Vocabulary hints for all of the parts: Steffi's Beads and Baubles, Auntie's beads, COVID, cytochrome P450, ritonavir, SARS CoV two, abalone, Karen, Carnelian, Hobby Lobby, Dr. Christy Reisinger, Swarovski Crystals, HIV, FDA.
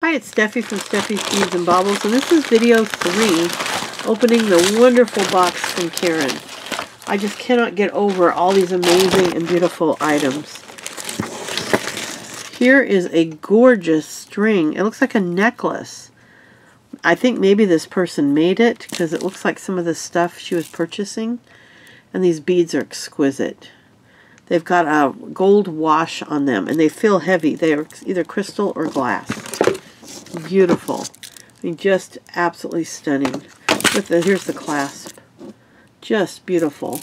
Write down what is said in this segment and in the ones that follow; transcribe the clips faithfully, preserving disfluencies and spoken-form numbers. Hi, it's Steffi from Steffi's Beads and Baubles, and this is video three, opening the wonderful box from Karen. I just cannot get over all these amazing and beautiful items. Here is a gorgeous string. It looks like a necklace. I think maybe this person made it, because it looks like some of the stuff she was purchasing. And these beads are exquisite. They've got a gold wash on them, and they feel heavy. They are either crystal or glass. Beautiful. I mean, just absolutely stunning. With the, here's the clasp. Just beautiful.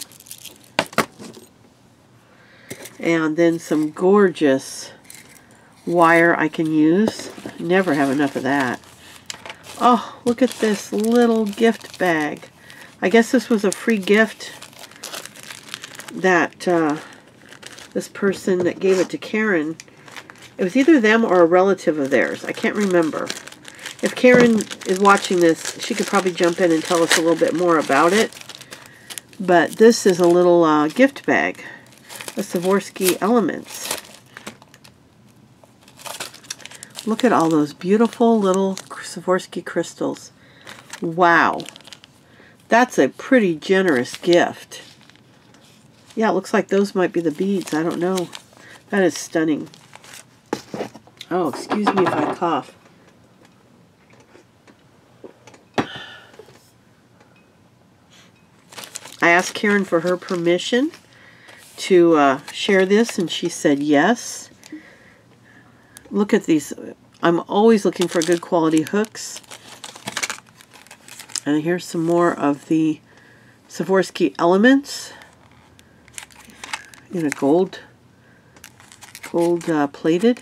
And then some gorgeous wire I can use. Never have enough of that. Oh, look at this little gift bag. I guess this was a free gift that uh, this person that gave it to Karen. It was either them or a relative of theirs. I can't remember. If Karen is watching this, she could probably jump in and tell us a little bit more about it. But this is a little uh, gift bag. A Swarovski Elements. Look at all those beautiful little Swarovski crystals. Wow. That's a pretty generous gift. Yeah, it looks like those might be the beads. I don't know. That is stunning. Oh, excuse me if I cough. I asked Karen for her permission to uh, share this, and she said yes. Look at these. I'm always looking for good quality hooks. And here's some more of the Swarovski Elements in a gold, gold uh, plated.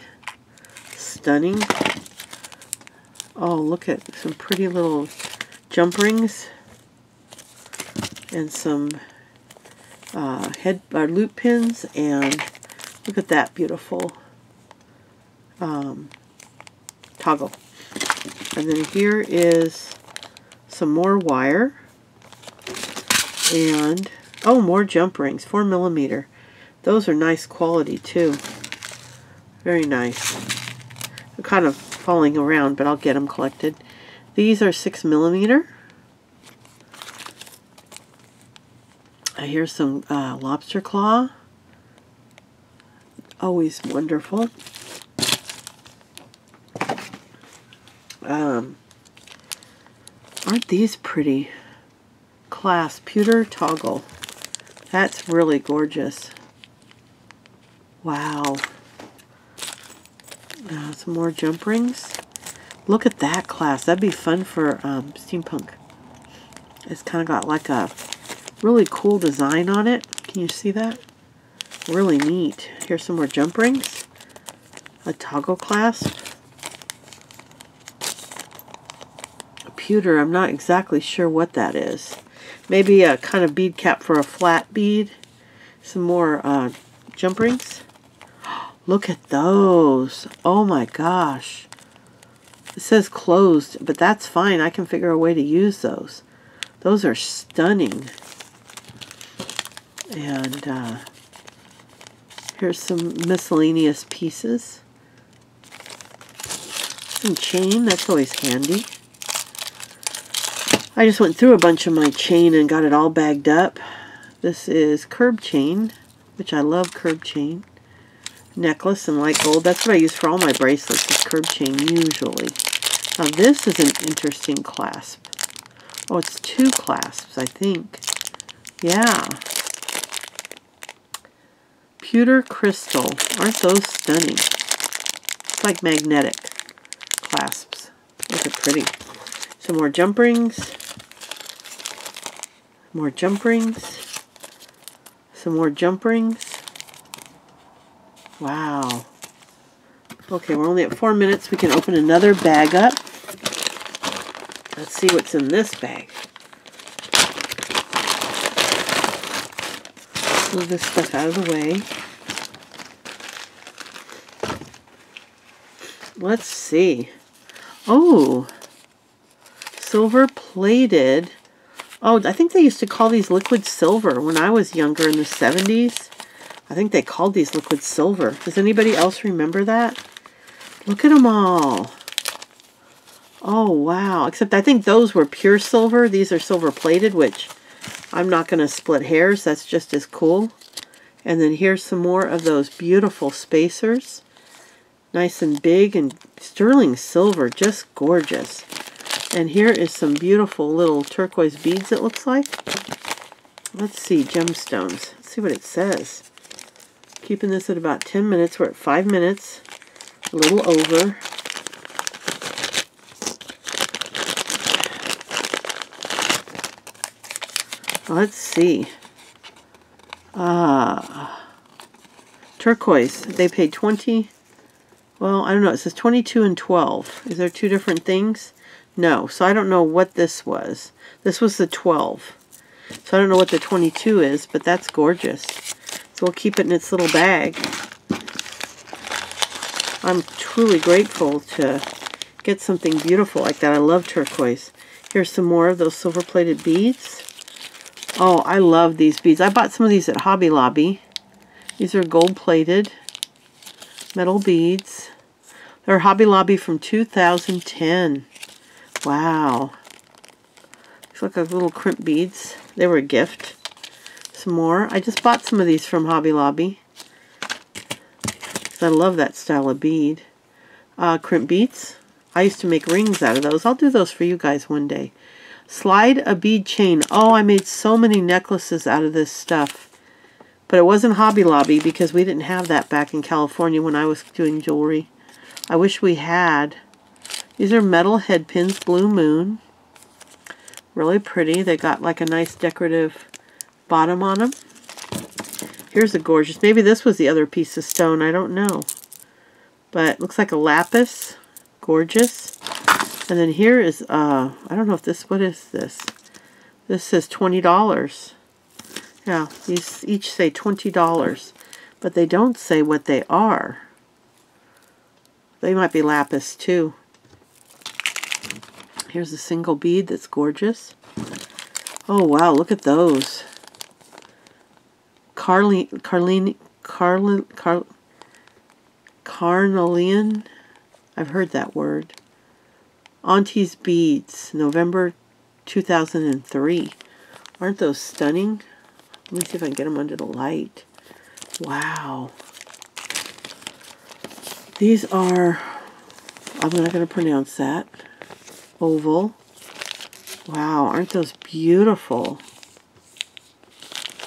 Stunning. Oh, look at some pretty little jump rings and some uh, head or loop pins, and look at that beautiful um, toggle. And then here is some more wire and oh, more jump rings, four millimeter. Those are nice quality too. Very nice. Kind of falling around, but I'll get them collected. These are six millimeter. I hear some uh, lobster claw. Always wonderful. Um, aren't these pretty? Class pewter toggle. That's really gorgeous. Wow. Uh, some more jump rings. Look at that class. That'd be fun for um, steampunk. It's kind of got like a really cool design on it. Can you see that? Really neat. Here's some more jump rings. A toggle clasp. A pewter. I'm not exactly sure what that is. Maybe a kind of bead cap for a flat bead. Some more uh, jump rings. Look at those. Oh my gosh. It says closed, but that's fine. I can figure a way to use those. Those are stunning. And uh, here's some miscellaneous pieces. Some chain. That's always handy. I just went through a bunch of my chain and got it all bagged up. This is curb chain, which I love curb chain. Necklace and light gold. That's what I use for all my bracelets, is curb chain usually. Now this is an interesting clasp. Oh, it's two clasps, I think. Yeah. Pewter crystal. Aren't those stunning? It's like magnetic clasps. Those are pretty. Some more jump rings. More jump rings. Some more jump rings. Wow. Okay, we're only at four minutes. We can open another bag up. Let's see what's in this bag. Move this stuff out of the way. Let's see. Oh, silver plated. Oh, I think they used to call these liquid silver when I was younger in the seventies. I think they called these liquid silver. Does anybody else remember that? Look at them all. Oh, wow. Except I think those were pure silver. These are silver plated, which I'm not going to split hairs. That's just as cool. And then here's some more of those beautiful spacers. Nice and big and sterling silver. Just gorgeous. And here is some beautiful little turquoise beads, it looks like. Let's see, gemstones. Let's see what it says. Keeping this at about ten minutes. We're at five minutes. A little over. Let's see. Uh, turquoise. They paid twenty. Well, I don't know. It says twenty-two and twelve. Is there two different things? No. So I don't know what this was. This was the twelve. So I don't know what the twenty-two is, but that's gorgeous. So we'll keep it in its little bag. I'm truly grateful to get something beautiful like that. I love turquoise. Here's some more of those silver-plated beads. Oh, I love these beads. I bought some of these at Hobby Lobby. These are gold-plated metal beads. They're Hobby Lobby from two thousand ten. Wow. These look like little crimp beads. They were a gift. Some more. I just bought some of these from Hobby Lobby. I love that style of bead. Uh, crimp beads. I used to make rings out of those. I'll do those for you guys one day. Slide a bead chain. Oh, I made so many necklaces out of this stuff. But it wasn't Hobby Lobby because we didn't have that back in California when I was doing jewelry. I wish we had. These are metal head pins, Blue Moon. Really pretty. They got like a nice decorative bottom on them. Here's a gorgeous, maybe this was the other piece of stone, I don't know. But it looks like a lapis. Gorgeous. And then here is, uh, I don't know if this, what is this? This says twenty dollars. Yeah, these each say twenty dollars. But they don't say what they are. They might be lapis too. Here's a single bead that's gorgeous. Oh wow, look at those. Carly, Carlene, Carlin, Car, Carnelian. I've heard that word. Auntie's Beads, November two thousand three. Aren't those stunning? Let me see if I can get them under the light. Wow. These are, I'm not going to pronounce that. Oval. Wow, aren't those beautiful?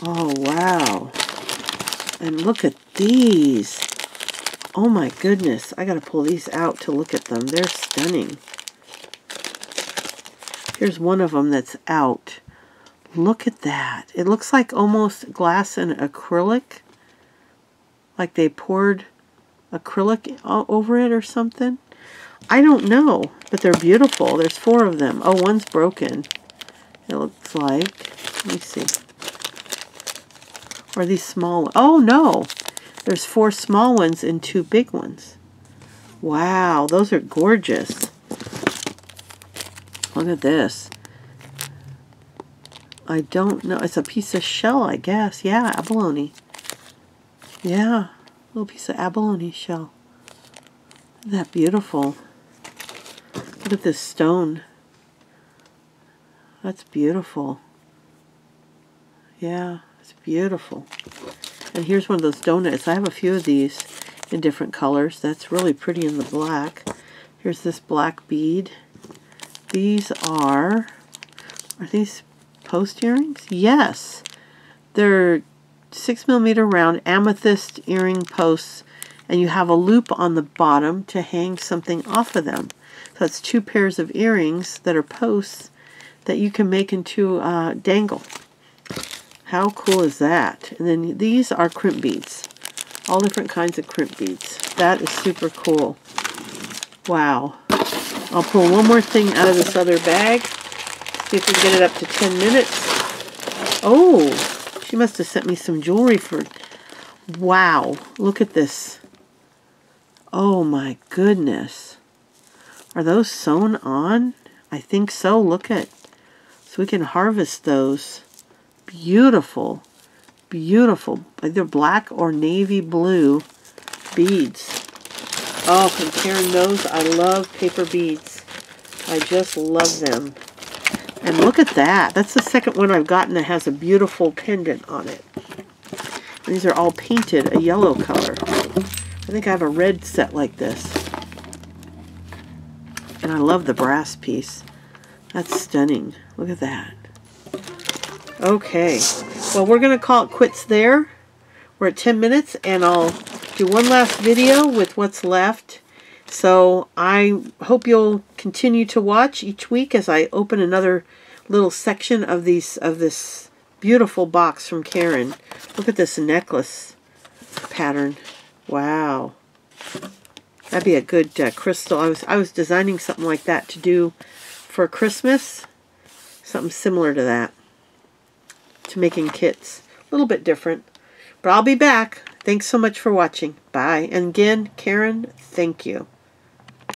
Oh, wow. And look at these. Oh, my goodness. I got to pull these out to look at them. They're stunning. Here's one of them that's out. Look at that. It looks like almost glass and acrylic. Like they poured acrylic over it or something. I don't know, but they're beautiful. There's four of them. Oh, one's broken. It looks like. Let me see. Or these small, oh no, there's four small ones and two big ones. Wow, those are gorgeous. Look at this. I don't know, it's a piece of shell, I guess. Yeah, abalone. Yeah, a little piece of abalone shell. Isn't that beautiful? Look at this stone. That's beautiful. Yeah. It's beautiful. And here's one of those donuts. I have a few of these in different colors. That's really pretty in the black. Here's this black bead. These are, are these post earrings? Yes. They're six millimeter round amethyst earring posts, and you have a loop on the bottom to hang something off of them. So that's two pairs of earrings that are posts that you can make into a dangle. How cool is that? And then these are crimp beads. All different kinds of crimp beads. That is super cool. Wow. I'll pull one more thing out of this other bag. See if we can get it up to ten minutes. Oh, she must have sent me some jewelry for... Wow. Look at this. Oh my goodness. Are those sewn on? I think so. Look at. So we can harvest those. Beautiful, beautiful, either black or navy blue beads. Oh, comparing those, I love paper beads. I just love them. And look at that. That's the second one I've gotten that has a beautiful pendant on it. And these are all painted a yellow color. I think I have a red set like this. And I love the brass piece. That's stunning. Look at that. Okay. Well, we're going to call it quits there. We're at ten minutes, and I'll do one last video with what's left. So I hope you'll continue to watch each week as I open another little section of these of this beautiful box from Karen. Look at this necklace pattern. Wow. That'd be a good uh, crystal. I was I was designing something like that to do for Christmas. Something similar to that. To making kits. A little bit different. But I'll be back. Thanks so much for watching. Bye. And again, Karen, thank you.